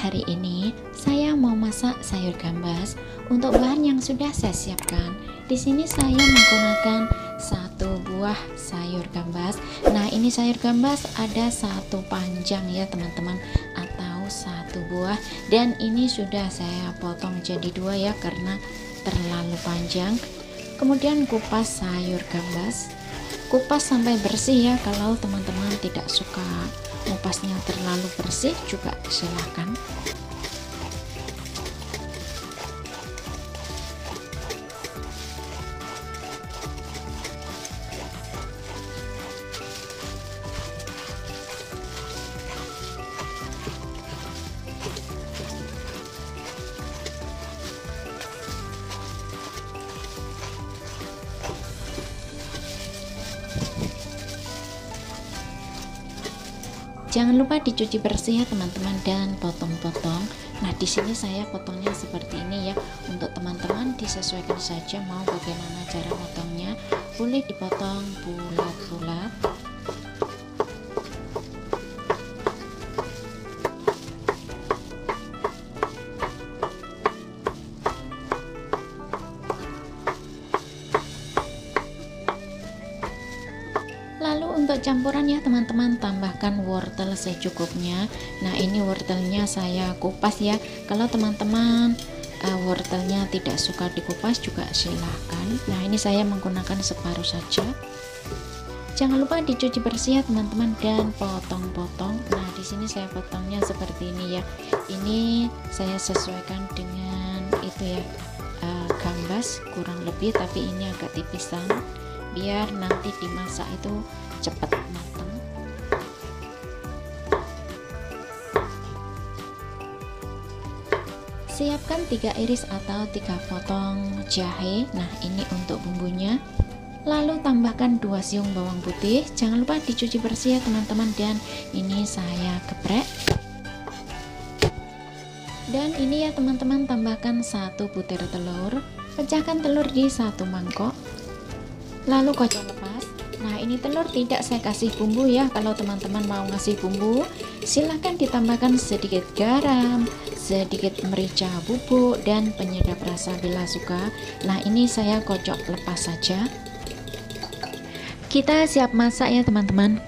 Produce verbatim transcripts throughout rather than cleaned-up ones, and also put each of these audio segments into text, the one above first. hari ini saya mau masak sayur gambas. Untuk bahan yang sudah saya siapkan, di sini saya menggunakan satu buah sayur gambas. Nah, ini sayur gambas ada satu panjang ya teman-teman, atau satu buah. Dan ini sudah saya potong jadi dua ya karena terlalu panjang. Kemudian kupas sayur gambas. Kupas sampai bersih ya, kalau teman-teman tidak suka kupasnya terlalu bersih juga silahkan. Jangan lupa dicuci bersih ya teman-teman dan potong-potong. Nah, di sini saya potongnya seperti ini ya. Untuk teman-teman disesuaikan saja mau bagaimana cara potongnya. Boleh dipotong bulat-bulat. Lalu untuk campuran ya teman-teman, tambahkan wortel secukupnya. Nah, ini wortelnya saya kupas ya. Kalau teman-teman uh, wortelnya tidak suka dikupas juga silahkan. Nah, ini saya menggunakan separuh saja. Jangan lupa dicuci bersih ya teman-teman dan potong-potong. Nah, di sini saya potongnya seperti ini ya. Ini saya sesuaikan dengan itu ya, uh, gambas kurang lebih, tapi ini agak tipisan biar nanti dimasak itu cepat matang. Siapkan tiga iris atau tiga potong jahe. Nah, ini untuk bumbunya. Lalu tambahkan dua siung bawang putih. Jangan lupa dicuci bersih ya teman-teman, dan ini saya geprek. Dan ini ya teman-teman, tambahkan satu butir telur. Pecahkan telur di satu mangkok. Lalu kocok lepas. Nah, ini telur tidak saya kasih bumbu ya. Kalau teman-teman mau ngasih bumbu silahkan ditambahkan sedikit garam, sedikit merica bubuk, dan penyedap rasa bila suka. Nah, ini saya kocok lepas saja. Kita siap masak ya teman-teman.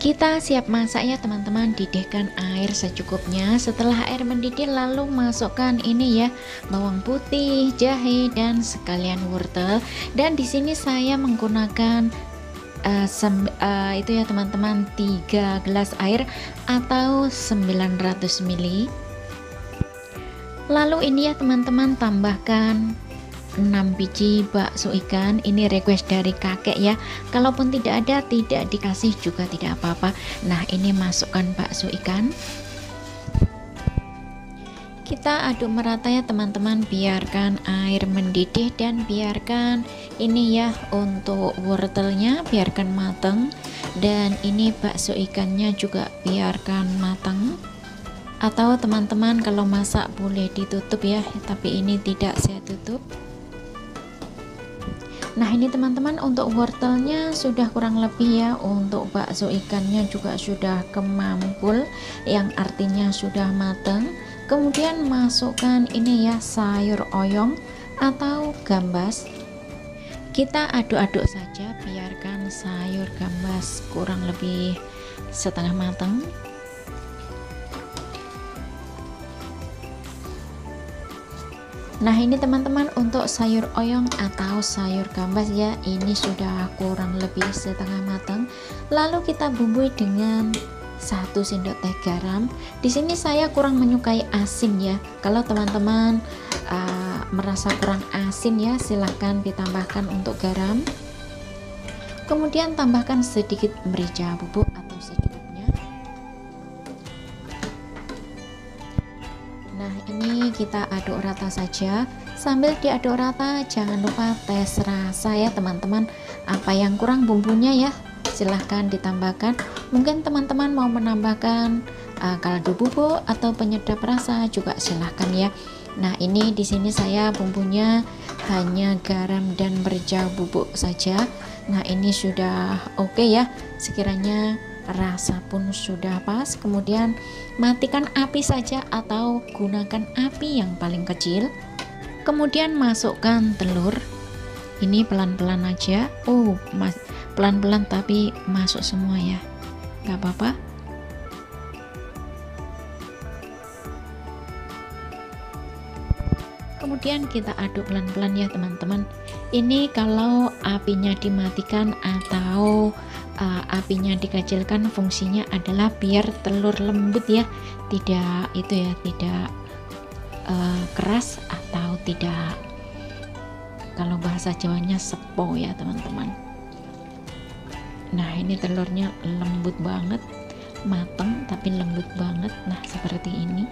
Kita siap masak ya teman-teman. Didihkan air secukupnya. Setelah air mendidih, lalu masukkan ini ya, bawang putih, jahe, dan sekalian wortel. Dan di sini saya menggunakan uh, sem uh, itu ya teman-teman, tiga gelas air atau sembilan ratus mililiter. Lalu ini ya teman-teman, tambahkan enam biji bakso ikan. Ini request dari kakek ya, kalaupun tidak ada tidak dikasih juga tidak apa-apa. Nah, ini masukkan bakso ikan, kita aduk merata ya teman-teman. Biarkan air mendidih dan biarkan ini ya, untuk wortelnya biarkan matang, dan ini bakso ikannya juga biarkan matang. Atau teman-teman kalau masak boleh ditutup ya, tapi ini tidak saya tutup. Nah, ini teman-teman, untuk wortelnya sudah kurang lebih ya. Untuk bakso ikannya juga sudah kemampul, yang artinya sudah matang. Kemudian masukkan ini ya, sayur oyong atau gambas. Kita aduk-aduk saja, biarkan sayur gambas kurang lebih setengah matang. Nah, ini teman-teman, untuk sayur oyong atau sayur gambas ya, ini sudah kurang lebih setengah matang. Lalu kita bumbui dengan satu sendok teh garam. Di sini saya kurang menyukai asin ya. Kalau teman-teman uh, merasa kurang asin ya, silahkan ditambahkan untuk garam. Kemudian tambahkan sedikit merica bubuk atau secukupnya. Nah, ini kita aduk rata saja. Sambil diaduk rata, jangan lupa tes rasa ya teman-teman, apa yang kurang bumbunya ya silahkan ditambahkan. Mungkin teman-teman mau menambahkan uh, kaldu bubuk atau penyedap rasa juga silahkan ya. Nah, ini di sini saya bumbunya hanya garam dan merica bubuk saja. Nah, ini sudah oke ya. Sekiranya rasa pun sudah pas. Kemudian matikan api saja atau gunakan api yang paling kecil. Kemudian masukkan telur. Ini pelan-pelan aja. Oh, mas, pelan-pelan tapi masuk semua ya. Gak apa-apa. Kemudian kita aduk pelan-pelan ya teman-teman. Ini kalau apinya dimatikan atau uh, apinya dikecilkan, fungsinya adalah biar telur lembut ya, tidak itu ya, tidak uh, keras atau tidak, kalau bahasa Jawanya sepo ya teman-teman. Nah ini telurnya lembut banget, mateng tapi lembut banget. Nah seperti ini.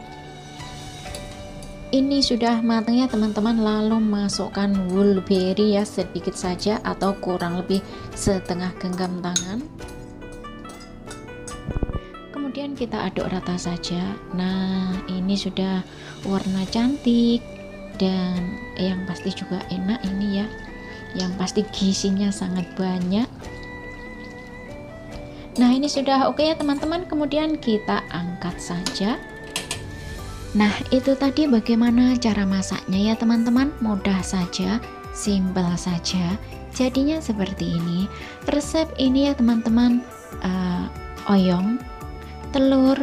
Ini sudah matang ya teman-teman, lalu masukkan wolberry ya sedikit saja atau kurang lebih setengah genggam tangan. Kemudian kita aduk rata saja. Nah ini sudah warna cantik dan yang pasti juga enak ini ya, yang pasti gizinya sangat banyak. Nah ini sudah oke ya teman-teman, kemudian kita angkat saja. Nah itu tadi bagaimana cara masaknya ya teman-teman, mudah saja, simpel saja, jadinya seperti ini resep ini ya teman-teman. Uh, oyong, telur,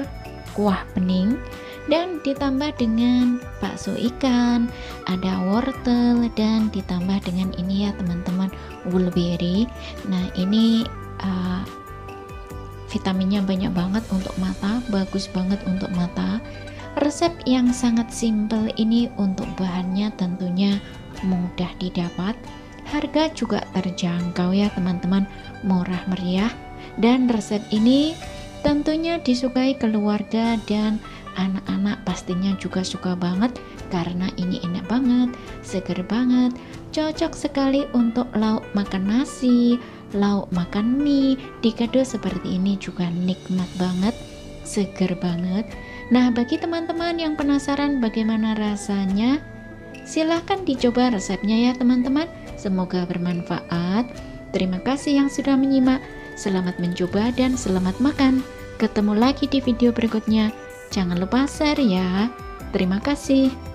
kuah bening, dan ditambah dengan bakso ikan, ada wortel, dan ditambah dengan ini ya teman-teman, wolberry. Nah ini uh, vitaminnya banyak banget untuk mata, bagus banget untuk mata. Resep yang sangat simpel ini untuk bahannya tentunya mudah didapat, harga juga terjangkau ya teman-teman, murah meriah, dan resep ini tentunya disukai keluarga dan anak-anak, pastinya juga suka banget karena ini enak banget, seger banget, cocok sekali untuk lauk makan nasi, lauk makan mie, dikado seperti ini juga nikmat banget, seger banget. Nah bagi teman-teman yang penasaran bagaimana rasanya, silahkan dicoba resepnya ya teman-teman, semoga bermanfaat. Terima kasih yang sudah menyimak, selamat mencoba dan selamat makan. Ketemu lagi di video berikutnya, jangan lupa share ya. Terima kasih.